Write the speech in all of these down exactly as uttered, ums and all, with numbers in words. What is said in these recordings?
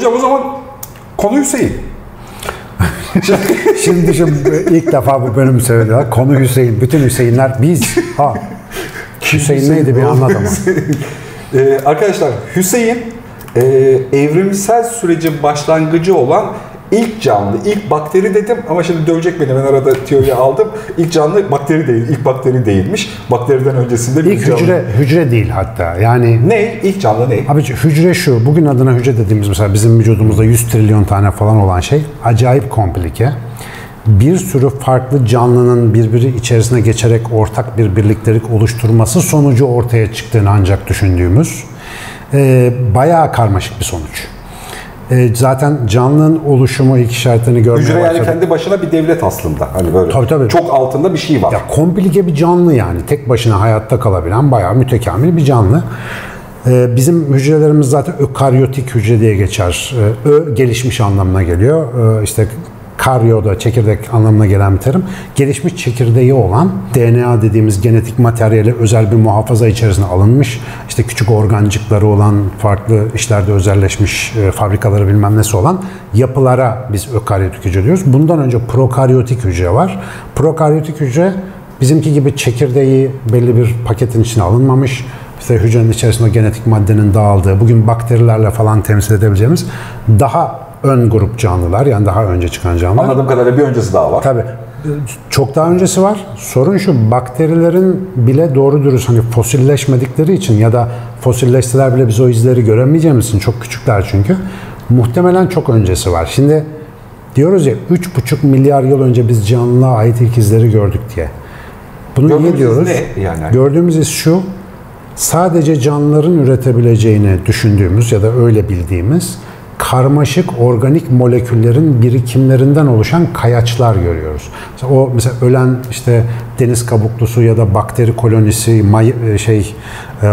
Hocam o zaman konu Hüseyin. Şimdi düşün, ilk defa bu bölümü söylüyorlar. Konu Hüseyin. Bütün Hüseyinler biz. Ha. Hüseyin, Hüseyin neydi bir anlat ama. ee, arkadaşlar Hüseyin e, evrimsel sürecin başlangıcı olan ilk canlı, ilk bakteri dedim ama şimdi dövecek beni, ben arada teoriyi aldım. İlk canlı bakteri değil, ilk bakteri değilmiş. Bakteriden öncesinde bir ilk canlı. Hücre, hücre değil hatta yani. Ne? İlk canlı ne? Abi hücre şu, bugün adına hücre dediğimiz mesela bizim vücudumuzda yüz trilyon tane falan olan şey acayip komplike. Bir sürü farklı canlının birbiri içerisine geçerek ortak bir birliktelik oluşturması sonucu ortaya çıktığını ancak düşündüğümüz e, bayağı karmaşık bir sonuç. E, zaten canlının oluşumu ilk işaretlerini görmeye başladık. Hücre yani kendi başına bir devlet aslında. Hani böyle tabii, tabii. Çok altında bir şey var. Ya, komplike bir canlı yani. Tek başına hayatta kalabilen bayağı mütekamil bir canlı. E, bizim hücrelerimiz zaten ökaryotik hücre diye geçer. E, ö gelişmiş anlamına geliyor. E, işte karyoda çekirdek anlamına gelen bir terim. Gelişmiş çekirdeği olan D N A dediğimiz genetik materyali özel bir muhafaza içerisine alınmış. İşte küçük organcıkları olan, farklı işlerde özelleşmiş e, fabrikaları bilmem nesi olan yapılara biz ökaryotik hücre diyoruz. Bundan önce prokaryotik hücre var. Prokaryotik hücre bizimki gibi çekirdeği belli bir paketin içine alınmamış. İşte hücrenin içerisinde genetik maddenin dağıldığı, bugün bakterilerle falan temsil edebileceğimiz daha ön grup canlılar, yani daha önce çıkan canlılar. Anladığım kadarıyla bir öncesi daha var. Tabii. Çok daha öncesi var. Sorun şu, bakterilerin bile doğru dürüst hani fosilleşmedikleri için ya da fosilleştiler bile biz o izleri göremeyeceğimiz için, çok küçükler çünkü, muhtemelen çok öncesi var. Şimdi diyoruz ya üç buçuk milyar yıl önce biz canlılığa ait ilk izleri gördük diye. Bunu gördüğümüz niye diyoruz? Ne? Yani. Gördüğümüz iz şu, sadece canlıların üretebileceğini düşündüğümüz ya da öyle bildiğimiz karmaşık organik moleküllerin birikimlerinden oluşan kayaçlar görüyoruz. Mesela o mesela ölen işte deniz kabuklusu ya da bakteri kolonisi, may, şey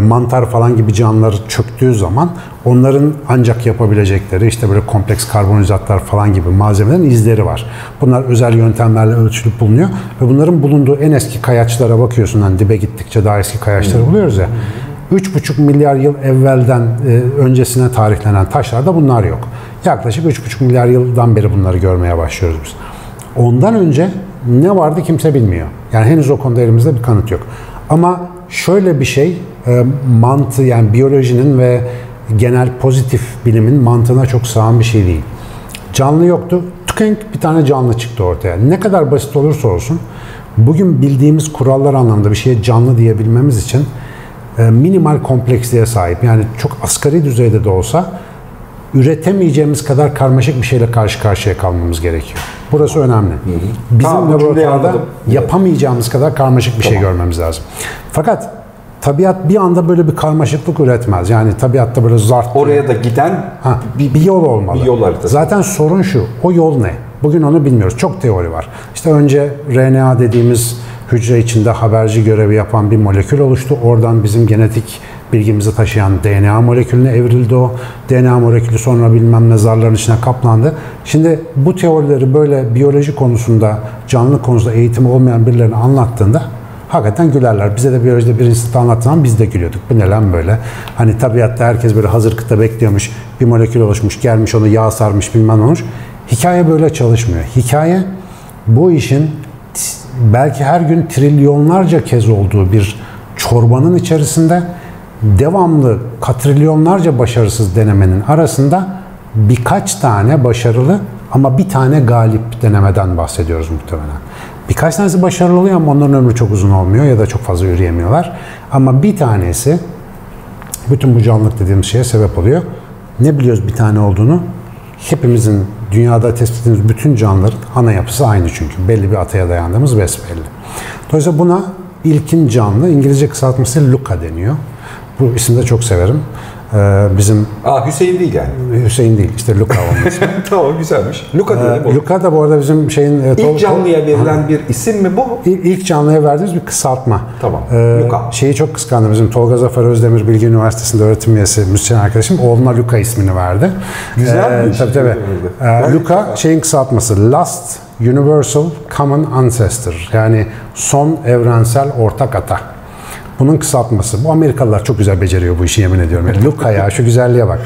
mantar falan gibi canlılar çöktüğü zaman onların ancak yapabilecekleri işte böyle kompleks karbonhidratlar falan gibi malzemelerin izleri var. Bunlar özel yöntemlerle ölçülüp bulunuyor ve bunların bulunduğu en eski kayaçlara bakıyorsun, hani dibe gittikçe daha eski kayaçları buluyoruz ya. üç buçuk milyar yıl evvelden e, öncesine tarihlenen taşlarda bunlar yok. Yaklaşık üç buçuk milyar yıldan beri bunları görmeye başlıyoruz biz. Ondan önce ne vardı kimse bilmiyor. Yani henüz o konuda elimizde bir kanıt yok. Ama şöyle bir şey e, mantı yani biyolojinin ve genel pozitif bilimin mantığına çok sığan bir şey değil. Canlı yoktu. Tükeng bir tane canlı çıktı ortaya. Ne kadar basit olursa olsun bugün bildiğimiz kurallar anlamında bir şeye canlı diyebilmemiz için minimal kompleksliğe sahip, yani çok asgari düzeyde de olsa üretemeyeceğimiz kadar karmaşık bir şeyle karşı karşıya kalmamız gerekiyor. Burası önemli. Bizim tamam, laboratuvarda yapamayacağımız kadar karmaşık bir tamam. şey görmemiz lazım. Fakat tabiat bir anda böyle bir karmaşıklık üretmez. Yani tabiatta böyle zart. Oraya da giden ha, bir, bir yol olmalı. Bir yol haritası. Zaten sorun şu, o yol ne? Bugün onu bilmiyoruz. Çok teori var. İşte önce R N A dediğimiz hücre içinde haberci görevi yapan bir molekül oluştu. Oradan bizim genetik bilgimizi taşıyan D N A molekülüne evrildi o. D N A molekülü sonra bilmem ne zarların içine kaplandı. Şimdi bu teorileri böyle biyoloji konusunda, canlı konusunda eğitimi olmayan birilerine anlattığında hakikaten gülerler. Bize de biyolojide birinci sınıfta anlatılan biz de gülüyorduk. Bu ne lan böyle? Hani tabiatta herkes böyle hazır kıta bekliyormuş. Bir molekül oluşmuş, gelmiş onu yağ sarmış bilmem ne olmuş. Hikaye böyle çalışmıyor. Hikaye bu işin belki her gün trilyonlarca kez olduğu bir çorbanın içerisinde devamlı katrilyonlarca başarısız denemenin arasında birkaç tane başarılı ama bir tane galip denemeden bahsediyoruz muhtemelen. Birkaç tanesi başarılı oluyor ama onların ömrü çok uzun olmuyor ya da çok fazla yürüyemiyorlar. Ama bir tanesi bütün bu canlılık dediğimiz şeye sebep oluyor. Ne biliyoruz bir tane olduğunu? Hepimizin dünyada tespit ettiğimiz bütün canlıların ana yapısı aynı çünkü. Belli bir ataya dayandığımız besbelli. Dolayısıyla buna ilkin canlı, İngilizce kısaltması Luca deniyor. Bu ismi de çok severim. Ee, bizim... Aa, Hüseyin değil yani. Hüseyin değil, işte Luca olması. Tamam, güzelmiş. Luca diyelim. Ee, Luca da bu arada bizim şeyin... Evet, ilk canlıya verilen ha. bir isim mi bu? İl, ilk canlıya verdiğimiz bir kısaltma. Tamam, ee, Luca. Şeyi çok kıskandı bizim. Tolga Zafer Özdemir Bilgi Üniversitesi'nde öğretim üyesi, müzisyen arkadaşım. Oğluna Luca ismini verdi. Güzelmiş. Ee, tabii tabii. Ee, Luca şeyin kısaltması. Last Universal Common Ancestor. Yani son evrensel ortak ata. Bunun kısaltması. Bu Amerikalılar çok güzel beceriyor bu işi, yemin ediyorum. Yani Luca ya, şu güzelliğe bak.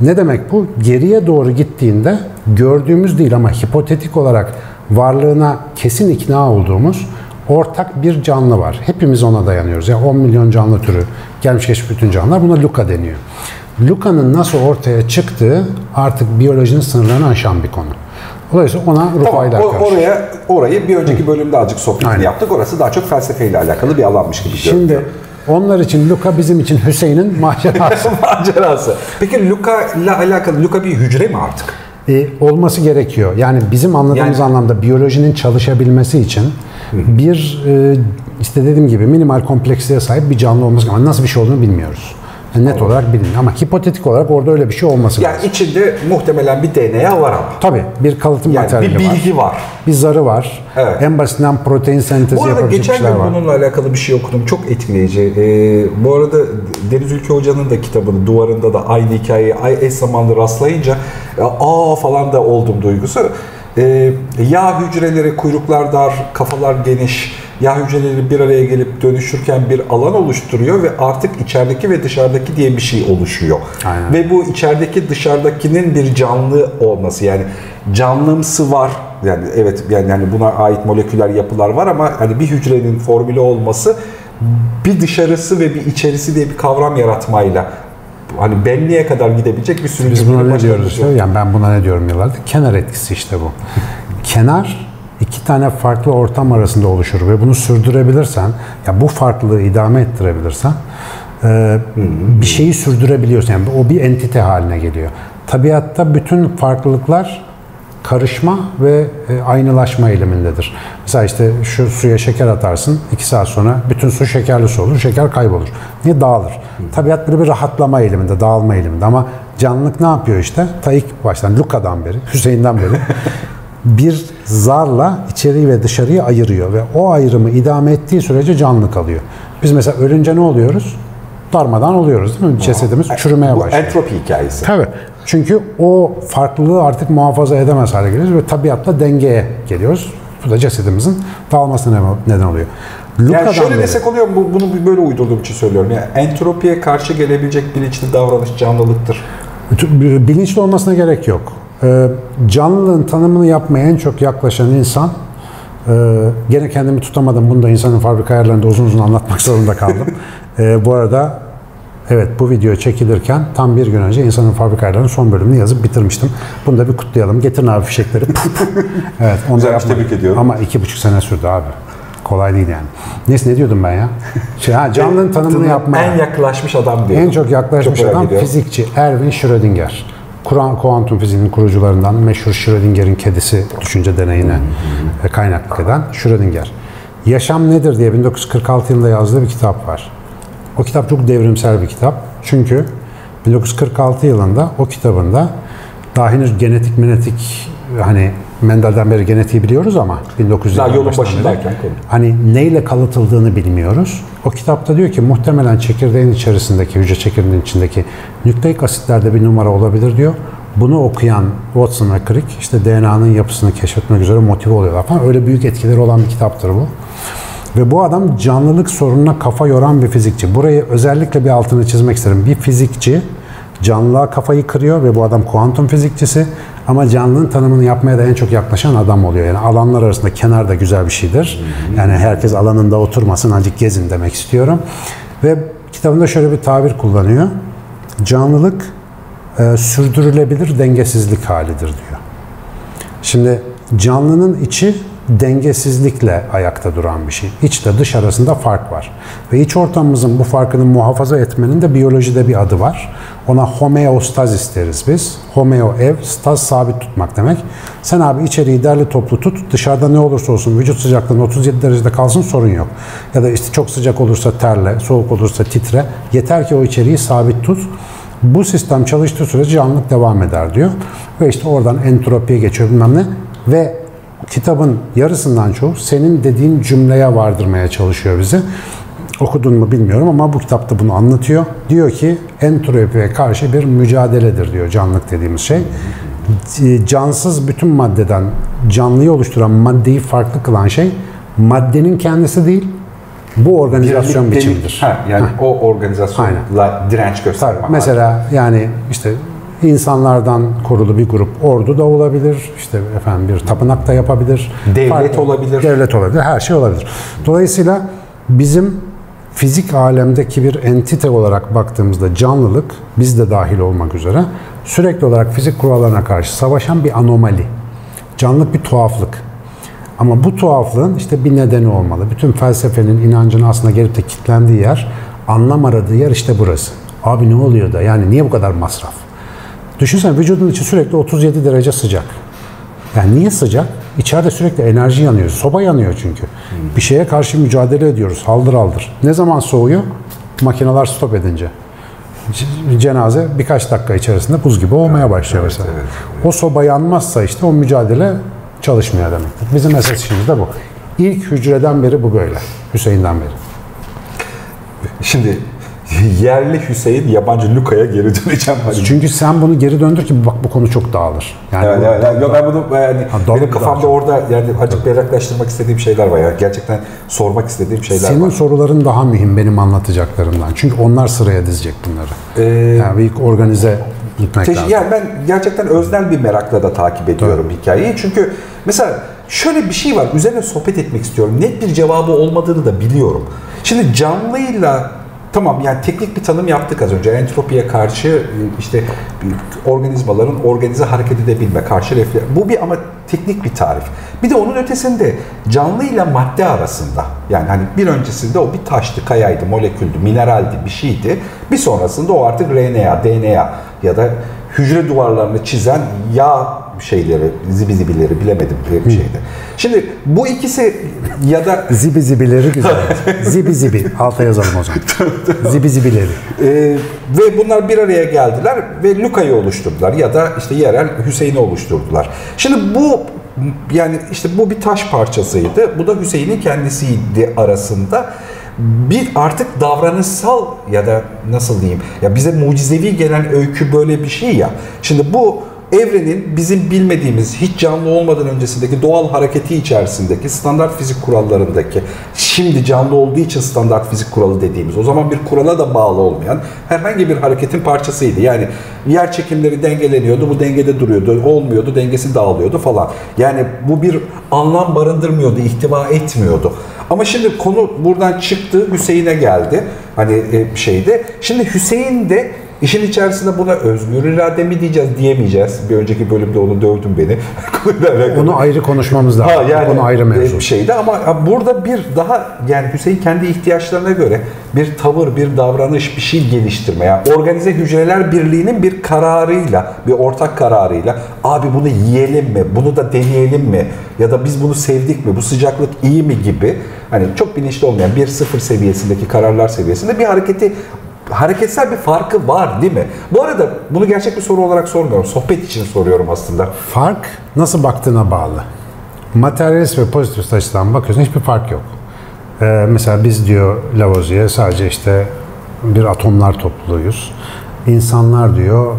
Ne demek bu? Geriye doğru gittiğinde gördüğümüz değil ama hipotetik olarak varlığına kesin ikna olduğumuz ortak bir canlı var. Hepimiz ona dayanıyoruz. Yani on milyon canlı türü, gelmiş geçmiş bütün canlılar, buna Luca deniyor. Luca'nın nasıl ortaya çıktığı artık biyolojinin sınırlarını aşan bir konu. Dolayısıyla ona rufayla tamam, karşı. Oraya, orayı bir önceki bölümde azıcık sohbetini Aynen. yaptık. Orası daha çok felsefeyle alakalı bir alanmış gibi görünüyor. Şimdi onlar için Luca, bizim için Hüseyin'in macerası. macerası. Peki Luca'la alakalı, Luca bir hücre mi artık? E, olması gerekiyor. Yani bizim anladığımız yani... anlamda biyolojinin çalışabilmesi için Hı. bir e, işte dediğim gibi minimal kompleksliğe sahip bir canlı olması gerekiyor. Nasıl bir şey olduğunu bilmiyoruz. Net olarak bilmiyor ama hipotetik olarak orada öyle bir şey olması yani lazım. Yani içinde muhtemelen bir D N A var ama. Tabii bir kalıtım yani materyali var. Bir bilgi var. var. Bir zarı var. Evet. En basitinden protein sentezi yapabilecek şeyler var. Bu arada geçen gün bununla alakalı bir şey okudum. Çok etkileyici. Ee, bu arada Deniz Ülke Hoca'nın da kitabının duvarında da aynı hikayeyi eş zamanlı rastlayınca aa falan da oldum duygusu. Ee, yağ hücreleri, kuyruklar dar, kafalar geniş... Yağ hücreleri bir araya gelip dönüşürken bir alan oluşturuyor ve artık içerideki ve dışarıdaki diye bir şey oluşuyor. Aynen. Ve bu içerideki dışarıdakinin bir canlı olması, yani canlımsı var. Yani evet, yani buna ait moleküler yapılar var ama hani bir hücrenin formülü olması, bir dışarısı ve bir içerisi diye bir kavram yaratmayla hani benliğe kadar gidebilecek bir sürü. Biz buna ne diyoruz? Yani ben buna ne diyorum yıllardır? Kenar etkisi işte bu. Kenar İki tane farklı ortam arasında oluşur ve bunu sürdürebilirsen, ya bu farklılığı idame ettirebilirsen e, bir şeyi sürdürebiliyorsun. Yani o bir entite haline geliyor. Tabiatta bütün farklılıklar karışma ve e, aynılaşma eğilimindedir. Mesela işte şu suya şeker atarsın, iki saat sonra bütün su şekerli su olur, şeker kaybolur. Niye? Dağılır. Tabiat böyle bir rahatlama eğiliminde, dağılma eğiliminde ama canlılık ne yapıyor işte? Ta ilk baştan, Luca'dan beri, Hüseyin'den beri bir zarla içeriği ve dışarıyı ayırıyor ve o ayrımı idame ettiği sürece canlı kalıyor. Biz mesela ölünce ne oluyoruz? Darmadan oluyoruz değil mi? Cesedimiz çürümeye başlıyor. Bu entropi hikayesi. Tabii. Çünkü o farklılığı artık muhafaza edemez hale geliyoruz ve tabiatla dengeye geliyoruz. Bu da cesedimizin dağılmasına neden oluyor. Luca'dan yani şöyle desek oluyor mu? Bunu böyle uydurduğum için söylüyorum. Yani entropiye karşı gelebilecek bilinçli davranış canlılıktır. Bilinçli olmasına gerek yok. Canlılığın tanımını yapmaya en çok yaklaşan insan, gene kendimi tutamadım, bunu da insanın fabrika ayarlarında uzun uzun anlatmak zorunda kaldım. Bu arada evet, bu video çekilirken tam bir gün önce insanın fabrika ayarlarının son bölümünü yazıp bitirmiştim. Bunu da bir kutlayalım. Getirin abi fişekleri. Evet, onu da yapmadım. Tebrik ediyorum. Ama iki buçuk sene sürdü abi. Kolay değil yani. Neyse, ne diyordum ben ya? Şey, ha, canlının tanımını yapmaya. En yaklaşmış adam diyordum. En çok yaklaşmış çok adam fizikçi Erwin Schrödinger. Kur'an kuantum fiziğinin kurucularından meşhur Schrödinger'in kedisi düşünce deneyine kaynaklık eden Schrödinger. Yaşam nedir diye bin dokuz yüz kırk altı yılında yazdığı bir kitap var. O kitap çok devrimsel bir kitap. Çünkü bin dokuz yüz kırk altı yılında o kitabında daha henüz genetik menetik, hani Mendel'den beri genetiği biliyoruz ama bin dokuz yüz yirmi yolun başındayken hani neyle kalıtıldığını bilmiyoruz. O kitapta diyor ki muhtemelen çekirdeğin içerisindeki, hücre çekirdeğinin içindeki nükleik asitlerde bir numara olabilir diyor. Bunu okuyan Watson ve Crick işte D N A'nın yapısını keşfetmek üzere motive oluyorlar falan. Öyle büyük etkileri olan bir kitaptır bu. Ve bu adam canlılık sorununa kafa yoran bir fizikçi. Burayı özellikle bir altını çizmek isterim. Bir fizikçi canlılığa kafayı kırıyor ve bu adam kuantum fizikçisi ama canlının tanımını yapmaya da en çok yaklaşan adam oluyor. Yani alanlar arasında kenar da güzel bir şeydir. Yani herkes alanında oturmasın, azıcık gezin demek istiyorum. Ve kitabında şöyle bir tabir kullanıyor. Canlılık e, sürdürülebilir dengesizlik halidir diyor. Şimdi canlının içi dengesizlikle ayakta duran bir şey. İç de dış arasında fark var. Ve iç ortamımızın bu farkını muhafaza etmenin de biyolojide bir adı var. Ona homeostazis deriz biz. Homeo ev, staz sabit tutmak demek. Sen abi içeriği derli toplu tut, dışarıda ne olursa olsun vücut sıcaklığının otuz yedi derecede kalsın, sorun yok. Ya da işte çok sıcak olursa terle, soğuk olursa titre. Yeter ki o içeriği sabit tut. Bu sistem çalıştığı sürece canlılık devam eder diyor. Ve işte oradan entropiye geçiyor bilmem ne. Ve kitabın yarısından çoğu senin dediğin cümleye vardırmaya çalışıyor bizi. Okudun mu bilmiyorum ama bu kitapta bunu anlatıyor. Diyor ki entropiye karşı bir mücadeledir diyor canlılık dediğimiz şey. Cansız bütün maddeden canlıyı oluşturan maddeyi farklı kılan şey maddenin kendisi değil, bu organizasyon Birlik, biçimidir. Ha, yani ha. O organizasyonla Aynen. direnç göstermek. Mesela yani işte İnsanlardan kurulu bir grup ordu da olabilir, işte efendim bir tapınak da yapabilir, devlet farklı, olabilir, devlet olabilir, her şey olabilir. Dolayısıyla bizim fizik alemdeki bir entite olarak baktığımızda canlılık, biz de dahil olmak üzere, sürekli olarak fizik kurallarına karşı savaşan bir anomali. Canlılık bir tuhaflık. Ama bu tuhaflığın işte bir nedeni olmalı. Bütün felsefenin, inancın aslında gelip de kilitlendiği yer, anlam aradığı yer işte burası. Abi ne oluyor da, yani niye bu kadar masraf? Düşünsene vücudun içi sürekli otuz yedi derece sıcak. Yani niye sıcak? İçeride sürekli enerji yanıyor. Soba yanıyor çünkü. Bir şeye karşı mücadele ediyoruz. Haldır haldır. Ne zaman soğuyor? Makineler stop edince. Cenaze birkaç dakika içerisinde buz gibi olmaya başlıyor mesela. Evet, evet, evet. O soba yanmazsa işte o mücadele çalışmıyor demektir. Bizim esas işimiz de bu. İlk hücreden beri bu böyle. Hüseyin'den beri. Şimdi... Yerli Hüseyin, yabancı Luca'ya geri döneceğim. Hadi. Çünkü sen bunu geri döndür ki bak bu konu çok dağılır. Yani evet, evet, evet. Yok, ben bunu yani ha, benim kafamda orada yani acık berraklaştırmak istediğim şeyler var. Yani gerçekten sormak istediğim şeyler Senin var. Senin soruların daha mühim benim anlatacaklarımdan. Çünkü onlar sıraya dizecek bunları. Ee, yani ilk organize gitmek teş, lazım. Yani ben gerçekten öznel bir merakla da takip ediyorum evet. hikayeyi. Çünkü mesela şöyle bir şey var. Üzerine sohbet etmek istiyorum. Net bir cevabı olmadığını da biliyorum. Şimdi canlıyla tamam yani teknik bir tanım yaptık az önce. Entropiye karşı işte organizmaların organize hareket edebilme, karşı refleks. Bu bir ama teknik bir tarif. Bir de onun ötesinde canlı ile madde arasında yani hani bir öncesinde o bir taştı, kayaydı, moleküldü, mineraldi, bir şeydi. Bir sonrasında o artık R N A, D N A ya da hücre duvarlarını çizen yağ şeyleri, zibi zibileri bilemedim bir şeydi. Şimdi bu ikisi ya da... zibi zibileri güzel. Zibi zibi. Alta yazalım o zaman. Zibi zibileri. Ee, ve bunlar bir araya geldiler ve Luca'yı oluşturdular ya da işte yerel Hüseyin'i oluşturdular. Şimdi bu yani işte bu bir taş parçasıydı. Bu da Hüseyin'in kendisiydi arasında. Bir artık davranışsal ya da nasıl diyeyim ya bize mucizevi gelen öykü böyle bir şey ya. Şimdi bu evrenin bizim bilmediğimiz, hiç canlı olmadan öncesindeki doğal hareketi içerisindeki standart fizik kurallarındaki, şimdi canlı olduğu için standart fizik kuralı dediğimiz, o zaman bir kurala da bağlı olmayan herhangi bir hareketin parçasıydı. Yani yer çekimleri dengeleniyordu, bu dengede duruyordu, olmuyordu, dengesi dağılıyordu falan. Yani bu bir anlam barındırmıyordu, ihtiva etmiyordu. Ama şimdi konu buradan çıktı, Hüseyin'e geldi. Hani şeyde, şimdi Hüseyin de İşin içerisinde buna özgür irade mi diyeceğiz, diyemeyeceğiz. Bir önceki bölümde onu dövdüm beni. Onu ayrı konuşmamız lazım. Ha, yani onu ayrı mevzu. Şeydi ama burada bir daha yani Hüseyin kendi ihtiyaçlarına göre bir tavır, bir davranış, bir şey geliştirme. Yani organize hücreler birliğinin bir kararıyla, bir ortak kararıyla abi bunu yiyelim mi, bunu da deneyelim mi ya da biz bunu sevdik mi, bu sıcaklık iyi mi gibi hani çok bilinçli olmayan bir sıfır seviyesindeki kararlar seviyesinde bir hareketi hareketsel bir farkı var değil mi? Bu arada bunu gerçek bir soru olarak sormuyorum. Sohbet için soruyorum aslında. Fark nasıl baktığına bağlı. Materyalist ve pozitivist açıdan bakıyorsun hiçbir fark yok. Ee, mesela biz diyor Lavoisier sadece işte bir atomlar topluluğuyuz. İnsanlar diyor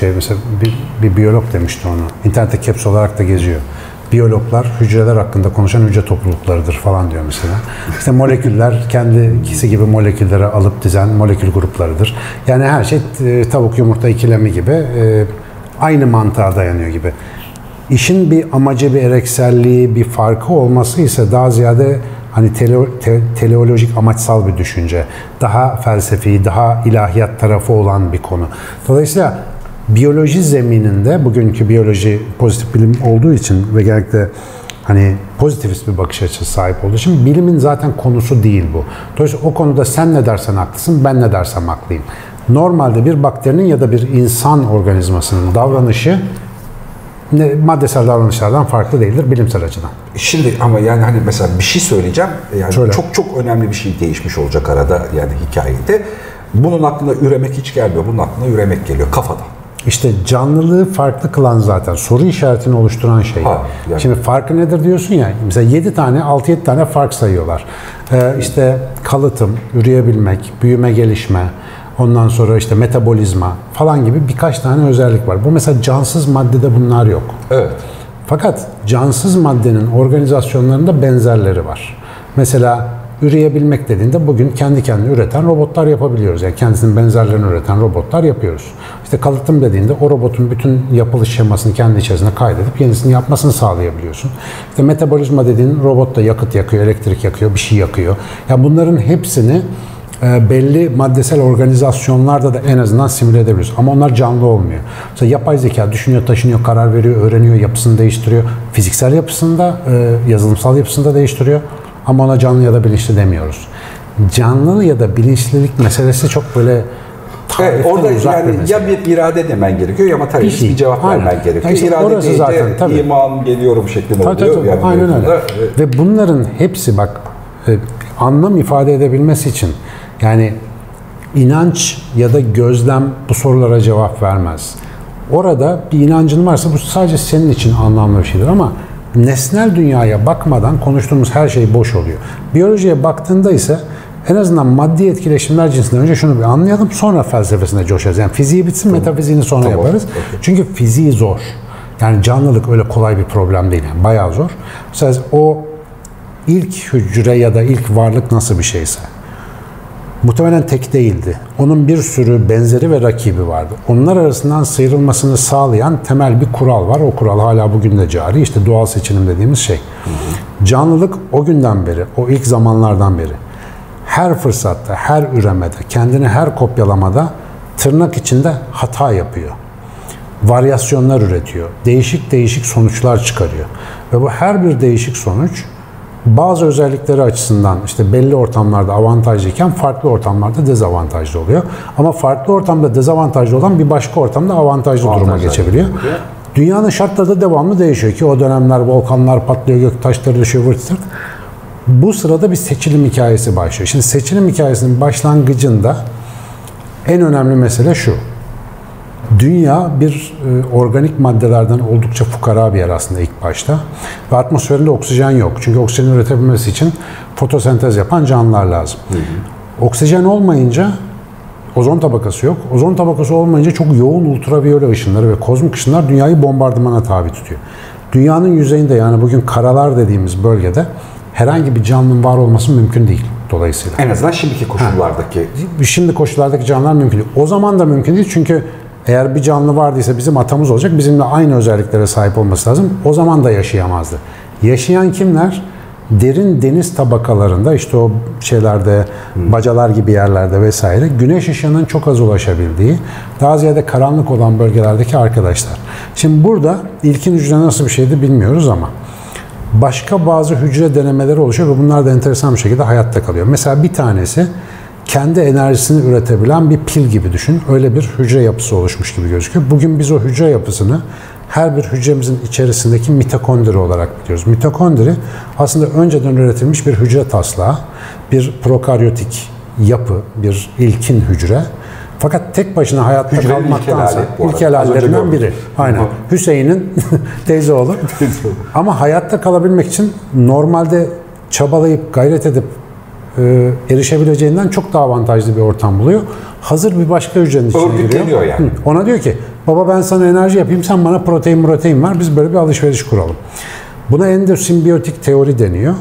şey mesela bir, bir biyolog demişti onu. İnternette caps olarak da geziyor. Biyologlar hücreler hakkında konuşan hücre topluluklarıdır falan diyor mesela. İşte moleküller kendisi gibi molekülleri alıp dizen molekül gruplarıdır. Yani her şey tavuk yumurta ikilemi gibi aynı mantığa dayanıyor gibi. İşin bir amacı, bir erekselliği, bir farkı olması ise daha ziyade hani tele, te, teleolojik amaçsal bir düşünce. Daha felsefi, daha ilahiyat tarafı olan bir konu. Dolayısıyla biyoloji zemininde, bugünkü biyoloji pozitif bilim olduğu için ve genellikle hani pozitivist bir bakış açısı sahip olduğu için bilimin zaten konusu değil bu. Dolayısıyla o konuda sen ne dersen haklısın, ben ne dersem haklıyım. Normalde bir bakterinin ya da bir insan organizmasının davranışı ne, maddesel davranışlardan farklı değildir bilimsel açıdan. Şimdi ama yani hani mesela bir şey söyleyeceğim. Yani Söyle. Çok çok önemli bir şey değişmiş olacak arada yani hikayede. Bunun aklına üremek hiç gelmiyor. Bunun aklına üremek geliyor kafada. İşte canlılığı farklı kılan zaten soru işaretini oluşturan şey. Ha, yani. Şimdi farkı nedir diyorsun ya, mesela yedi tane, altı yedi tane fark sayıyorlar. Ee, işte kalıtım, üreyebilmek, büyüme, gelişme, ondan sonra işte metabolizma falan gibi birkaç tane özellik var. Bu mesela cansız maddede bunlar yok. Evet. Fakat cansız maddenin organizasyonlarında benzerleri var. Mesela Üreyebilmek dediğinde bugün kendi kendini üreten robotlar yapabiliyoruz. Yani kendisinin benzerlerini üreten robotlar yapıyoruz. İşte kalıtım dediğinde o robotun bütün yapılış şemasını kendi içerisine kaydedip yenisini yapmasını sağlayabiliyorsun. İşte metabolizma dediğin robot da yakıt yakıyor, elektrik yakıyor, bir şey yakıyor. Yani bunların hepsini belli maddesel organizasyonlarda da en azından simüle edebiliyoruz. Ama onlar canlı olmuyor. Mesela yapay zeka düşünüyor, taşınıyor, karar veriyor, öğreniyor, yapısını değiştiriyor. Fiziksel yapısında, yazılımsal yapısında değiştiriyor. Ama ona canlı ya da bilinçli demiyoruz. Canlı ya da bilinçlilik meselesi çok böyle tariften evet, orada uzak yani bir mesele. Ya bir irade demen gerekiyor ya materyalist bir, şey. bir cevap aynen. vermen gerekiyor. İşte irade orası deyince zaten, tabii. iman geliyorum şeklinde tabii, oluyor. Tabii, yani aynen öyle. Evet. Ve bunların hepsi bak anlam ifade edebilmesi için yani inanç ya da gözlem bu sorulara cevap vermez. Orada bir inancın varsa bu sadece senin için anlamlı bir şeydir ama nesnel dünyaya bakmadan konuştuğumuz her şey boş oluyor. Biyolojiye baktığında ise en azından maddi etkileşimler cinsinden önce şunu bir anlayalım, sonra felsefesine coşarız. Yani fiziği bitsin, tamam. Metafiziğini sonra tamam. yaparız. Okay. Çünkü fiziği zor. Yani canlılık öyle kolay bir problem değil. Yani bayağı zor. Mesela o ilk hücre ya da ilk varlık nasıl bir şeyse, muhtemelen tek değildi. Onun bir sürü benzeri ve rakibi vardı. Onlar arasından sıyrılmasını sağlayan temel bir kural var. O kural hala bugün de cari. İşte doğal seçilim dediğimiz şey. Canlılık o günden beri, o ilk zamanlardan beri her fırsatta, her üremede, kendini her kopyalamada tırnak içinde hata yapıyor. Varyasyonlar üretiyor. Değişik değişik sonuçlar çıkarıyor. Ve bu her bir değişik sonuç bazı özellikleri açısından işte belli ortamlarda avantajlıyken farklı ortamlarda dezavantajlı oluyor. Ama farklı ortamda dezavantajlı olan bir başka ortamda avantajlı Avantaj duruma geçebiliyor. Gibi. Dünyanın şartları da devamlı değişiyor ki o dönemler volkanlar patlıyor, göktaşları düşüyor, vırtırt. Bu sırada bir seçilim hikayesi başlıyor. Şimdi seçilim hikayesinin başlangıcında en önemli mesele şu. Dünya bir e, organik maddelerden oldukça fukara bir yer aslında ilk başta. Ve atmosferinde oksijen yok. Çünkü oksijeni üretebilmesi için fotosentez yapan canlılar lazım. Hı hı. Oksijen olmayınca ozon tabakası yok. Ozon tabakası olmayınca çok yoğun ultraviyole ışınları ve kozmik ışınlar dünyayı bombardımana tabi tutuyor. Dünyanın yüzeyinde yani bugün karalar dediğimiz bölgede herhangi bir canlının var olması mümkün değil. Dolayısıyla. En azından şimdiki koşullardaki. Ha. Şimdi koşullardaki canlılar mümkün değil. O zaman da mümkün değil çünkü eğer bir canlı vardıysa bizim atamız olacak, bizimle aynı özelliklere sahip olması lazım. O zaman da yaşayamazdı. Yaşayan kimler? Derin deniz tabakalarında, işte o şeylerde, bacalar gibi yerlerde vesaire, güneş ışığının çok az ulaşabildiği, daha ziyade karanlık olan bölgelerdeki arkadaşlar. Şimdi burada ilkin hücre nasıl bir şeydi bilmiyoruz ama başka bazı hücre denemeleri oluşuyor ve bunlar da enteresan bir şekilde hayatta kalıyor. Mesela bir tanesi kendi enerjisini üretebilen bir pil gibi düşün. Öyle bir hücre yapısı oluşmuş gibi gözüküyor. Bugün biz o hücre yapısını her bir hücremizin içerisindeki mitokondri olarak biliyoruz. Mitokondri aslında önceden üretilmiş bir hücre taslağı, bir prokaryotik yapı, bir ilkin hücre. Fakat tek başına hayatta hücrenin kalmaktansa ilkel hallerinden biri. Aynen. Hüseyin'in teyze oğlu. Ama hayatta kalabilmek için normalde çabalayıp gayret edip erişebileceğinden çok daha avantajlı bir ortam buluyor. Hazır bir başka hücrenin içine giriyor. Yani. Ona diyor ki, baba ben sana enerji yapayım, sen bana protein protein ver, biz böyle bir alışveriş kuralım. Buna endosimbiyotik teori deniyor.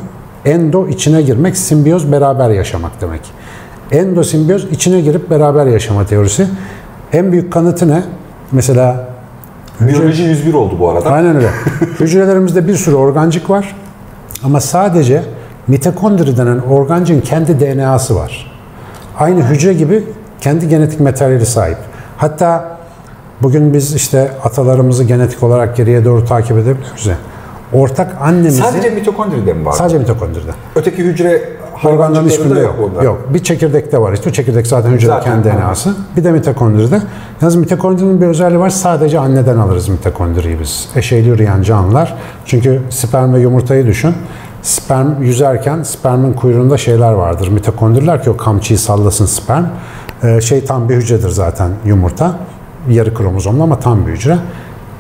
Endo içine girmek, simbiyoz beraber yaşamak demek. Endosimbiyoz içine girip beraber yaşama teorisi. En büyük kanıtı ne? Mesela biyoloji hücre... yüz bir oldu bu arada. Aynen öyle. Hücrelerimizde bir sürü organcık var ama sadece mitokondri denen organcığın kendi D N A'sı var. Aynı hücre gibi kendi genetik materyali sahip. Hatta bugün biz işte atalarımızı genetik olarak geriye doğru takip edebiliyoruz ya. Ortak annemizi... Sadece mitokondride mi var? Sadece mitokondride. Öteki hücre organların hiçbirinde yok. Yok, yok. Bir çekirdekte var işte. O çekirdek zaten hücrenin kendi D N A'sı. Bir de mitokondride. Yalnız mitokondrinin bir özelliği var. Sadece anneden alırız mitokondriyi biz. Eşeyli üreyen canlılar. Çünkü sperm ve yumurtayı düşün. Sperm yüzerken spermin kuyruğunda şeyler vardır. Mitokondriler ki o kamçıyı sallasın sperm. Ee, şey tam bir hücredir zaten yumurta. Yarı kromozomlu ama tam bir hücre.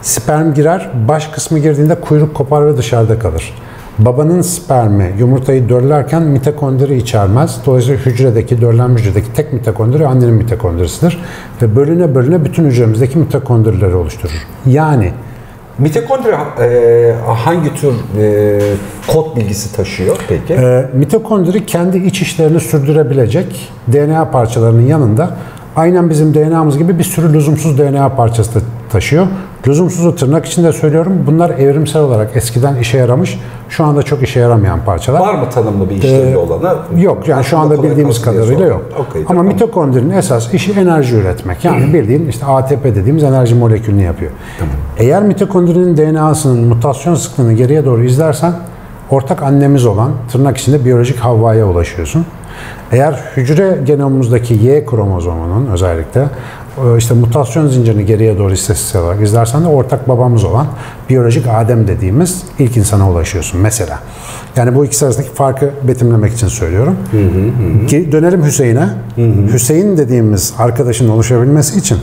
Sperm girer, baş kısmı girdiğinde kuyruk kopar ve dışarıda kalır. Babanın spermi yumurtayı döllerken mitokondri içermez. Dolayısıyla hücredeki, döllenmiş hücredeki tek mitokondri annenin mitokondrisidir. Ve bölüne bölüne bütün hücremizdeki mitokondrileri oluşturur. Yani Mitokondri e, hangi tür e, kod bilgisi taşıyor peki? E, mitokondri kendi iç işlerini sürdürebilecek D N A parçalarının yanında aynen bizim D N A'mız gibi bir sürü lüzumsuz D N A parçası da taşıyor. Lüzumsuzu tırnak içinde söylüyorum. Bunlar evrimsel olarak eskiden işe yaramış, şu anda çok işe yaramayan parçalar. Var mı tanımlı bir işlevi ee, olanı? Yok yani şu anda bildiğimiz kadarıyla yok. Okay, Ama tamam. mitokondrinin esas işi enerji üretmek. Yani bildiğin işte A T P dediğimiz enerji molekülünü yapıyor. Tamam. Eğer mitokondrinin D N A'sının mutasyon sıklığını geriye doğru izlersen ortak annemiz olan tırnak içinde biyolojik Havva'ya ulaşıyorsun. Eğer hücre genomumuzdaki Y kromozomunun özellikle işte mutasyon zincirini geriye doğru istatistik olarak izlersen de ortak babamız olan biyolojik Adem dediğimiz ilk insana ulaşıyorsun mesela. Yani bu ikisi arasındaki farkı betimlemek için söylüyorum. Hı hı hı. Dönelim Hüseyin'e. Hüseyin dediğimiz arkadaşın oluşabilmesi için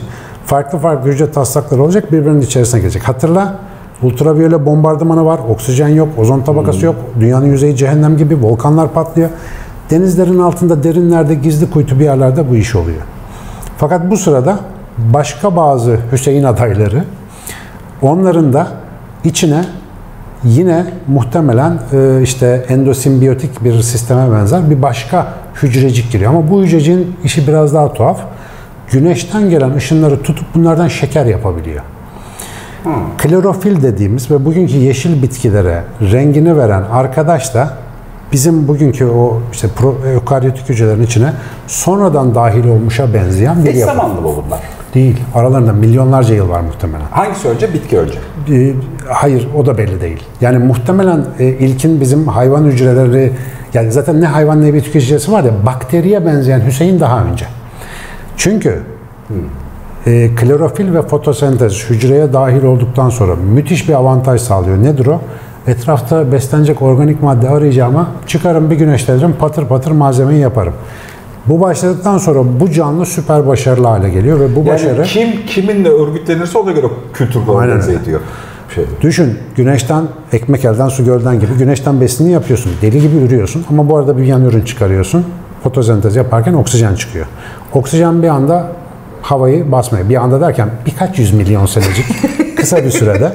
farklı farklı hücre taslakları olacak, birbirinin içerisine gelecek. Hatırla, ultraviyole bombardımanı var, oksijen yok, ozon tabakası hı. yok, dünyanın yüzeyi cehennem gibi, volkanlar patlıyor. Denizlerin altında, derinlerde, gizli kuytu bir yerlerde bu iş oluyor. Fakat bu sırada başka bazı Hüseyin adayları, onların da içine yine muhtemelen işte endosimbiyotik bir sisteme benzer bir başka hücrecik giriyor. Ama bu hücreciğin işi biraz daha tuhaf. Güneşten gelen ışınları tutup bunlardan şeker yapabiliyor. Hmm. Klorofil dediğimiz ve bugünkü yeşil bitkilere rengini veren arkadaş da bizim bugünkü o işte prokaryotik hücrelerin içine sonradan dahil olmuşa benzeyen bir yapı. Eş zamanlı mı bunlar? Değil. Aralarında milyonlarca yıl var muhtemelen. Hangisi önce? Bitki önce. Ee, hayır, o da belli değil. Yani muhtemelen e, ilkin bizim hayvan hücreleri, yani zaten ne hayvan ne bitki hücresi var ya, bakteriye benzeyen Hüseyin daha önce. Çünkü hmm. e, klorofil ve fotosentez hücreye dahil olduktan sonra müthiş bir avantaj sağlıyor. Nedir o? Etrafta beslenecek organik madde arayacağıma çıkarım, bir güneşlenirim, patır patır malzemeyi yaparım. Bu başladıktan sonra bu canlı süper başarılı hale geliyor ve bu yani başarı... kim kiminle örgütlenirse ona göre kültür organize ediyor. Şey. Düşün, güneşten, ekmek elden su gölden gibi güneşten besini yapıyorsun, deli gibi ürüyorsun ama bu arada bir yan ürün çıkarıyorsun. Fotosentez yaparken oksijen çıkıyor. Oksijen bir anda havayı basmaya, bir anda derken birkaç yüz milyon senecik kısa bir sürede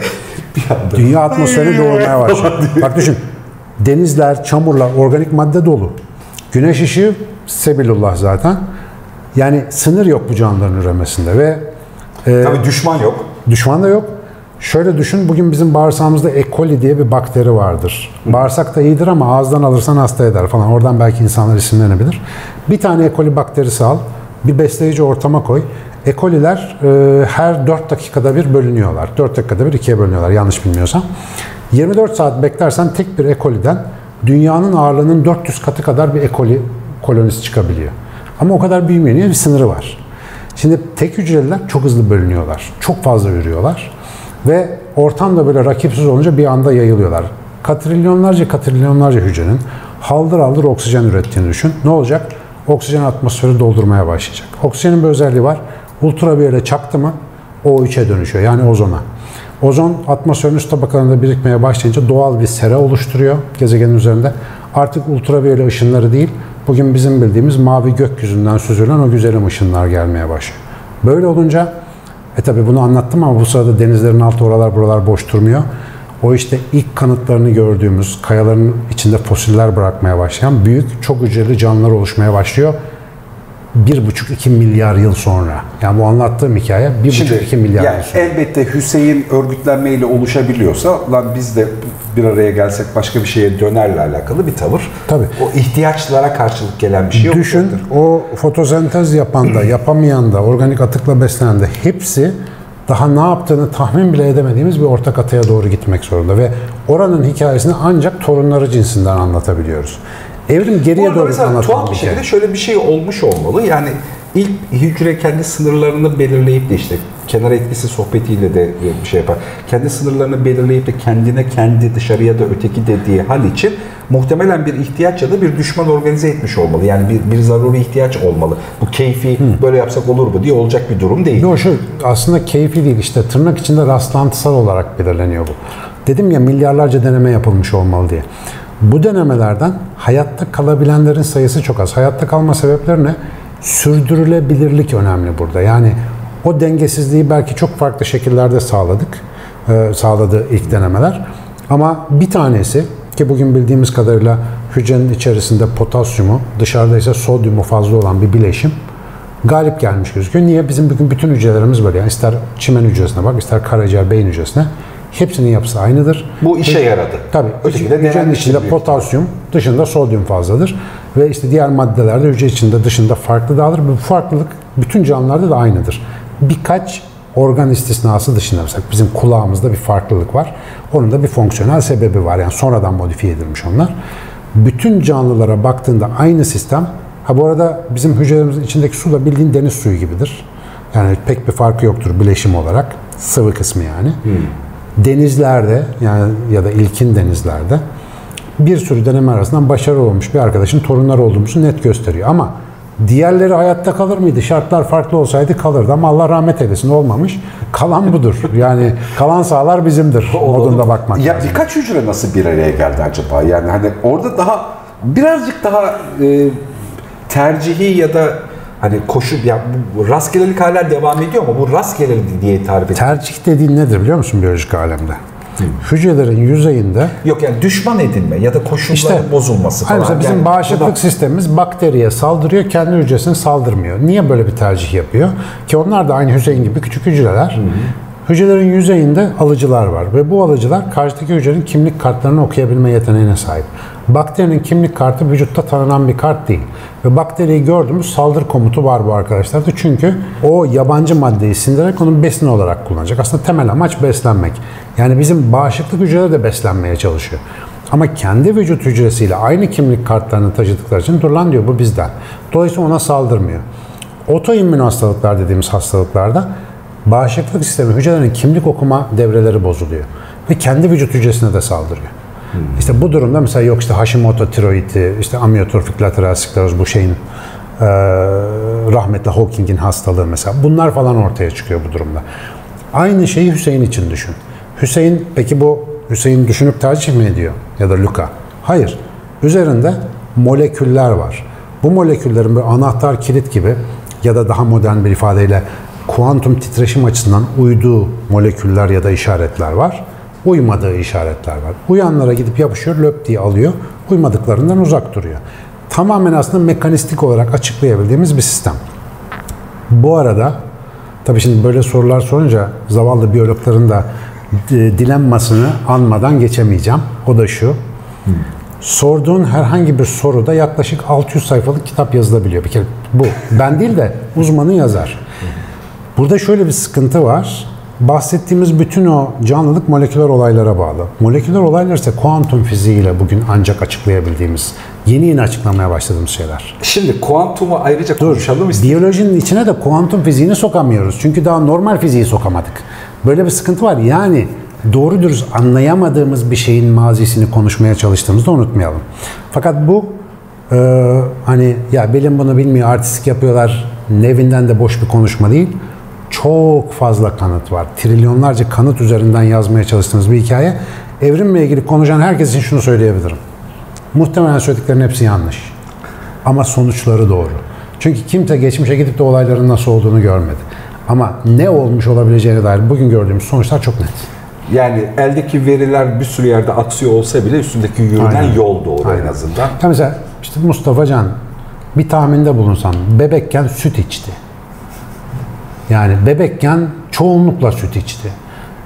dünya atmosferi doğurmaya başladı. Bak düşün, denizler, çamurlar, organik madde dolu. Güneş ışığı sebilullah zaten. Yani sınır yok bu canlıların üremesinde ve... E, Tabii düşman yok. Düşman da yok. Şöyle düşün, bugün bizim bağırsağımızda E. coli diye bir bakteri vardır. Hı. Bağırsak da iyidir ama ağızdan alırsan hasta eder falan. Oradan belki insanlar isimlenebilir. Bir tane E. coli bakterisi al, bir besleyici ortama koy. E. coli'ler e, her dört dakikada bir bölünüyorlar. dört dakikada bir ikiye bölünüyorlar yanlış bilmiyorsam. yirmi dört saat beklersen tek bir E. coli'den dünyanın ağırlığının dört yüz katı kadar bir E. coli kolonisi çıkabiliyor. Ama o kadar büyümeyen bir sınırı var. Şimdi tek hücreliler çok hızlı bölünüyorlar. Çok fazla ürüyorlar. Ve ortamda böyle rakipsiz olunca bir anda yayılıyorlar. Katrilyonlarca katrilyonlarca hücrenin haldır haldır oksijen ürettiğini düşün. Ne olacak? Oksijen atmosferi doldurmaya başlayacak. Oksijenin bir özelliği var. Ultraviyole çaktı mı O üç'e dönüşüyor, yani ozona. Ozon atmosferin üst tabakalarında birikmeye başlayınca doğal bir sera oluşturuyor gezegenin üzerinde. Artık ultraviyole ışınları değil, bugün bizim bildiğimiz mavi gökyüzünden süzülen o güzelim ışınlar gelmeye başlıyor. Böyle olunca, e tabi bunu anlattım ama bu sırada denizlerin altı oralar buralar boş durmuyor. O işte ilk kanıtlarını gördüğümüz kayaların içinde fosiller bırakmaya başlayan büyük, çok hücreli canlılar oluşmaya başlıyor. bir buçuk iki milyar yıl sonra. Yani bu anlattığım hikaye bir buçuk iki milyar yani yıl sonra. Elbette Hüseyin örgütlenmeyle oluşabiliyorsa, lan biz de bir araya gelsek başka bir şeye dönerle alakalı bir tavır. Tabii. O ihtiyaçlara karşılık gelen bir şey yok. Düşün yoktur. O fotosentez yapan da, yapamayan da, organik atıkla beslenen de hepsi daha ne yaptığını tahmin bile edemediğimiz bir ortak ataya doğru gitmek zorunda ve oranın hikayesini ancak torunları cinsinden anlatabiliyoruz. Evrim geriye doğru anlatan tuhaf bir şekilde şey. Şöyle bir şey olmuş olmalı. Yani ilk hücre kendi sınırlarını belirleyip de işte kenar etkisi sohbetiyle de bir şey yapar. Kendi sınırlarını belirleyip de kendine kendi, dışarıya da öteki dediği hal için muhtemelen bir ihtiyaç ya da bir düşman organize etmiş olmalı. Yani bir, bir zaruri ihtiyaç olmalı. Bu keyfi hmm. böyle yapsak olur mu diye olacak bir durum değil. Yok şu aslında keyfi değil, işte tırnak içinde rastlantısal olarak belirleniyor bu. Dedim ya milyarlarca deneme yapılmış olmalı diye. Bu denemelerden hayatta kalabilenlerin sayısı çok az. Hayatta kalma sebepleri ne? Sürdürülebilirlik önemli burada. Yani o dengesizliği belki çok farklı şekillerde sağladık. sağladı ilk denemeler. Ama bir tanesi ki bugün bildiğimiz kadarıyla hücrenin içerisinde potasyumu, dışarıda ise sodyumu fazla olan bir bileşim galip gelmiş gözüküyor. Niye? Bizim bugün bütün hücrelerimiz böyle. Yani ister çimen hücresine bak, ister karaciğer, beyin hücresine. Hepsinin yapısı aynıdır. Bu işe Hüc yaradı. Tabii. Hücrenin içinde potasyum, dışında sodyum fazladır. Ve işte diğer maddelerde hücre içinde, dışında farklı dağılır. Bu farklılık bütün canlılarda da aynıdır. Birkaç organ istisnası dışında mesela bizim kulağımızda bir farklılık var. Onun da bir fonksiyonel sebebi var. Yani sonradan modifiye edilmiş onlar. Bütün canlılara baktığında aynı sistem. Ha bu arada bizim hücrelerimizin içindeki su da bildiğin deniz suyu gibidir. Yani pek bir farkı yoktur bileşim olarak. Sıvı kısmı yani. Hmm. Denizlerde yani ya da ilkin denizlerde bir sürü deneme arasından başarılı olmuş bir arkadaşın torunları olduğumuzu net gösteriyor. Ama diğerleri hayatta kalır mıydı? Şartlar farklı olsaydı kalırdı ama Allah rahmet eylesin olmamış. Kalan budur. Yani kalan sağlar bizimdir modunda bakmak ya lazım. Birkaç hücre nasıl bir araya geldi acaba? Yani hani orada daha birazcık daha e, tercihi ya da hani koşu ya bu rastgelelik hala devam ediyor ama bu rastgelelik diye tarif ediyor. Tercih dediğin nedir biliyor musun biyolojik alemde? Hücrelerin yüzeyinde yok yani düşman edinme ya da koşulların işte, bozulması falan. Mesela bizim yani bağışıklık da... sistemimiz bakteriye saldırıyor, kendi hücresine saldırmıyor. Niye böyle bir tercih yapıyor? Ki onlar da aynı Hüseyin gibi küçük hücreler. Hı hı. Hücrelerin yüzeyinde alıcılar var ve bu alıcılar karşıdaki hücrenin kimlik kartlarını okuyabilme yeteneğine sahip. Bakterinin kimlik kartı vücutta tanınan bir kart değil. Ve bakteriyi gördüğümüz saldırı komutu var bu arkadaşlarda. Çünkü o yabancı maddeyi sindirerek onun besini olarak kullanacak. Aslında temel amaç beslenmek. Yani bizim bağışıklık hücreleri de beslenmeye çalışıyor. Ama kendi vücut hücresiyle aynı kimlik kartlarını taşıdıkları için dur lan diyor bu bizden. Dolayısıyla ona saldırmıyor. Otoimmün hastalıklar dediğimiz hastalıklarda bağışıklık sistemi hücrelerin kimlik okuma devreleri bozuluyor. Ve kendi vücut hücresine de saldırıyor. Hmm. İşte bu durumda mesela yok işte Hashimoto tiroidi, işte amyotrofik lateral skleroz bu şeyin e, rahmetli Hawking'in hastalığı mesela. Bunlar falan ortaya çıkıyor bu durumda. Aynı şeyi Hüseyin için düşün. Hüseyin peki bu Hüseyin düşünüp tercih mi ediyor? Ya da Luca? Hayır. Üzerinde moleküller var. Bu moleküllerin bir anahtar kilit gibi ya da daha modern bir ifadeyle kuantum titreşim açısından uyduğu moleküller ya da işaretler var. Uymadığı işaretler var. Uyanlara gidip yapışıyor, löp diye alıyor. Uymadıklarından uzak duruyor. Tamamen aslında mekanistik olarak açıklayabildiğimiz bir sistem. Bu arada, tabii şimdi böyle sorular sorunca zavallı biyologların da dilenmasını anmadan geçemeyeceğim. O da şu. Hmm. Sorduğun herhangi bir soruda yaklaşık altı yüz sayfalık kitap yazılabiliyor. Bir kere bu. Ben değil de uzmanı yazar. Burada şöyle bir sıkıntı var. Bahsettiğimiz bütün o canlılık moleküler olaylara bağlı. Moleküler olaylar ise kuantum fiziğiyle bugün ancak açıklayabildiğimiz, yeni yeni açıklamaya başladığımız şeyler. Şimdi kuantumu ayrıca konuşalım istedim. Biyolojinin içine de kuantum fiziğini sokamıyoruz. Çünkü daha normal fiziği sokamadık. Böyle bir sıkıntı var. Yani doğru dürüst anlayamadığımız bir şeyin mazisini konuşmaya çalıştığımızda unutmayalım. Fakat bu e, hani ya bilim bunu bilmiyor, artistik yapıyorlar nevinden de boş bir konuşma değil. Çok fazla kanıt var. Trilyonlarca kanıt üzerinden yazmaya çalıştığımız bir hikaye. Evrimle ilgili konuşan herkes için şunu söyleyebilirim. Muhtemelen söylediklerin hepsi yanlış. Ama sonuçları doğru. Çünkü kimse geçmişe gidip de olayların nasıl olduğunu görmedi. Ama ne olmuş olabileceğine dair bugün gördüğümüz sonuçlar çok net. Yani eldeki veriler bir sürü yerde aksıyor olsa bile üstündeki yürünen aynen yol doğru aynen en azından. Ya mesela işte Mustafa Can bir tahminde bulunsam bebekken süt içti. Yani bebekken çoğunlukla süt içti.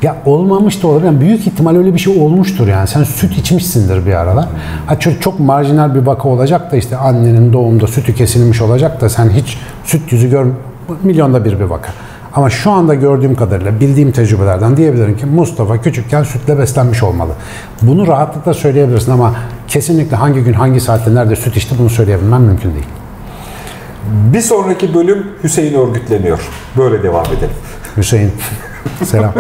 Ya olmamış da olabilir. Yani büyük ihtimal öyle bir şey olmuştur yani. Sen süt içmişsindir bir aralar. Ha çok, çok marjinal bir vaka olacak da işte annenin doğumda sütü kesilmiş olacak da sen hiç süt yüzü gör milyonda bir bir vaka. Ama şu anda gördüğüm kadarıyla bildiğim tecrübelerden diyebilirim ki Mustafa küçükken sütle beslenmiş olmalı. Bunu rahatlıkla söyleyebilirsin ama kesinlikle hangi gün hangi saatte nerede süt içti bunu söyleyebilmem mümkün değil. Bir sonraki bölüm Hüseyin örgütleniyor. Böyle devam edelim. Hüseyin, selam.